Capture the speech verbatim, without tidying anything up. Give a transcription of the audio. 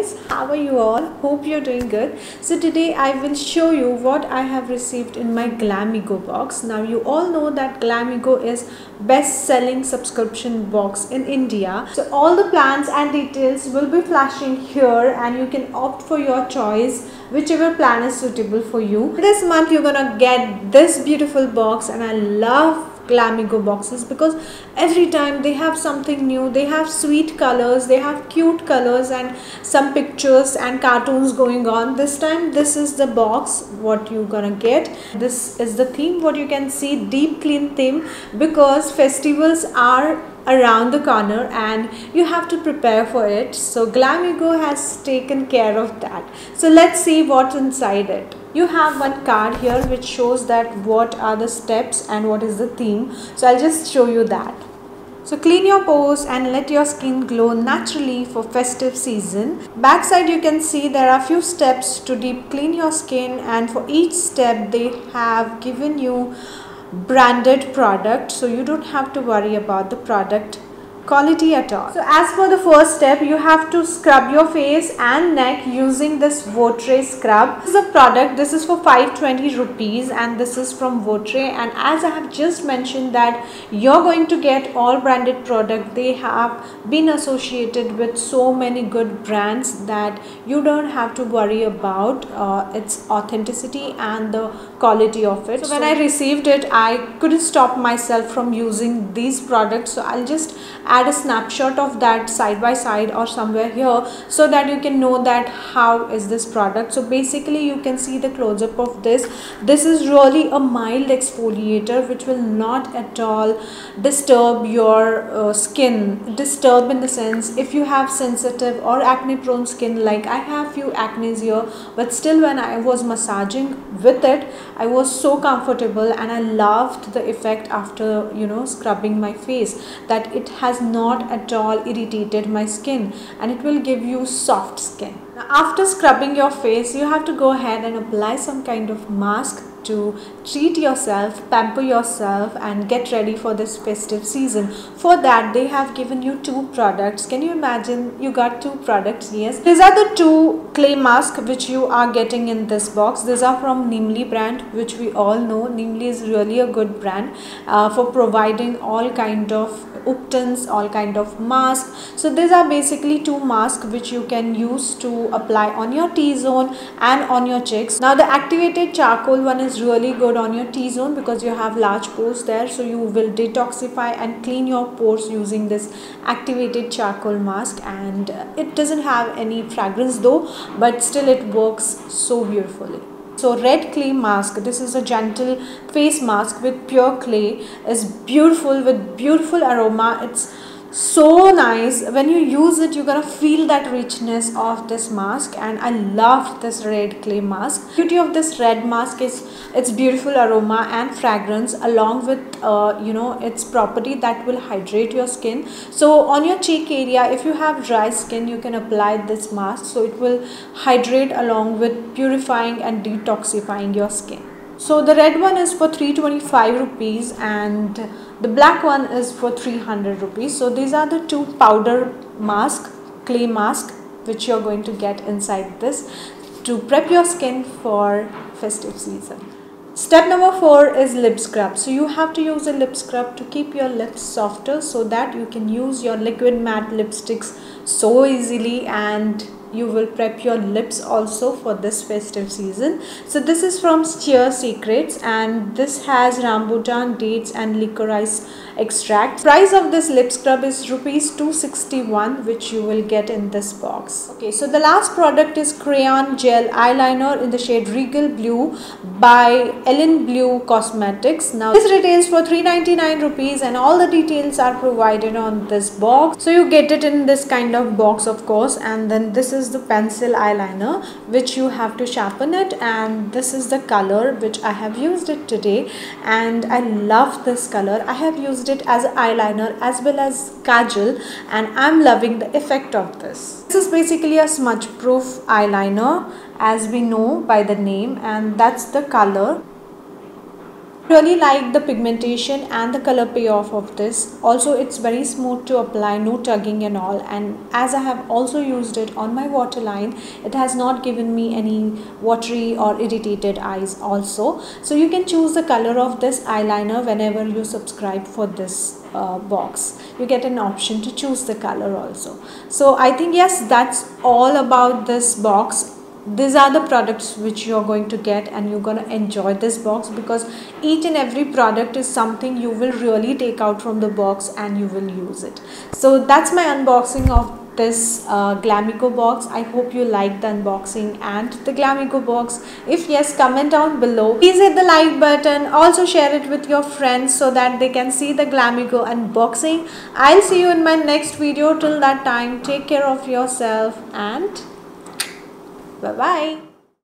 guys, how are you all? Hope you're doing good. So today I will show you what I have received in my Glamego box. Now you all know that Glamego is best-selling subscription box in India. So all the plans and details will be flashing here and you can opt for your choice, whichever plan is suitable for you. This month you're gonna get this beautiful box, and I love Glamego boxes because every time they have something new. They have sweet colors, they have cute colors and some pictures and cartoons going on. This time this is the box what you're gonna get. This is the theme what you can see, deep clean theme, because festivals are around the corner and you have to prepare for it. So Glamego has taken care of that. So let's see what's inside it. You have one card here which shows that what are the steps and what is the theme. So I'll just show you that. So clean your pores and let your skin glow naturally for festive season. Backside you can see there are few steps to deep clean your skin, and for each step they have given you branded product, so you don't have to worry about the product quality at all. So as for the first step, you have to scrub your face and neck using this Votre scrub. This is a product, this is for five hundred twenty rupees and this is from Votre, and as I have just mentioned that you're going to get all branded product. They have been associated with so many good brands that you don't have to worry about uh, its authenticity and the quality of it. So when I received it, I couldn't stop myself from using these products, so I'll just add a snapshot of that side by side or somewhere here so that you can know that how is this product. So basically you can see the close-up of this. This is really a mild exfoliator which will not at all disturb your uh, skin. Disturb in the sense if you have sensitive or acne prone skin, like I have few acnes here, but still when I was massaging with it I was so comfortable and I loved the effect after, you know, scrubbing my face, that it has not at all irritated my skin and it will give you soft skin. Now, after scrubbing your face, you have to go ahead and apply some kind of mask to treat yourself, pamper yourself and get ready for this festive season. For that they have given you two products. Can you imagine, you got two products? Yes, these are the two clay masks which you are getting in this box. These are from Neemli brand, which we all know. Neemli is really a good brand uh, for providing all kind of Uptons, all kind of mask. So these are basically two masks which you can use to apply on your T-zone and on your cheeks. Now the activated charcoal one is really good on your T-zone because you have large pores there, so you will detoxify and clean your pores using this activated charcoal mask, and it doesn't have any fragrance though, but still it works so beautifully. So red clay mask, this is a gentle face mask with pure clay, is beautiful with beautiful aroma. It's so nice. When you use it, you're gonna feel that richness of this mask, and I loved this red clay mask. Beauty of this red mask is its beautiful aroma and fragrance, along with uh, you know, its property that will hydrate your skin. So on your cheek area, if you have dry skin, you can apply this mask, so it will hydrate along with purifying and detoxifying your skin. So the red one is for three hundred twenty-five rupees and the black one is for three hundred rupees. So these are the two powder mask, clay mask, which you're going to get inside this to prep your skin for festive season. Step number four is lip scrub. So you have to use a lip scrub to keep your lips softer so that you can use your liquid matte lipsticks so easily, and you will prep your lips also for this festive season. So this is from Seer Secrets and this has rambutan, dates and licorice extract. Price of this lip scrub is rupees two sixty-one, which you will get in this box. Okay, so the last product is crayon gel eyeliner in the shade Regal Blue by Ellen Blue Cosmetics. Now this retails for three hundred ninety-nine rupees and all the details are provided on this box. So you get it in this kind of box, of course, and then this is is the pencil eyeliner which you have to sharpen it, and this is the color which I have used it today, and I love this color. I have used it as eyeliner as well as kajal and I'm loving the effect of this. This is basically a smudge proof eyeliner as we know by the name, and that's the color. Really like the pigmentation and the color payoff of this. Also, it's very smooth to apply, no tugging and all. And as I have also used it on my waterline, it has not given me any watery or irritated eyes also. So you can choose the color of this eyeliner whenever you subscribe for this Uh, box. You get an option to choose the color also. So I think, yes, that's all about this box. These are the products which you are going to get, and you're going to enjoy this box because each and every product is something you will really take out from the box and you will use it. So that's my unboxing of this uh, Glamego box. I hope you like the unboxing and the Glamego box. If yes, comment down below. Please hit the like button. Also share it with your friends so that they can see the Glamego unboxing. I'll see you in my next video. Till that time, take care of yourself and bye-bye.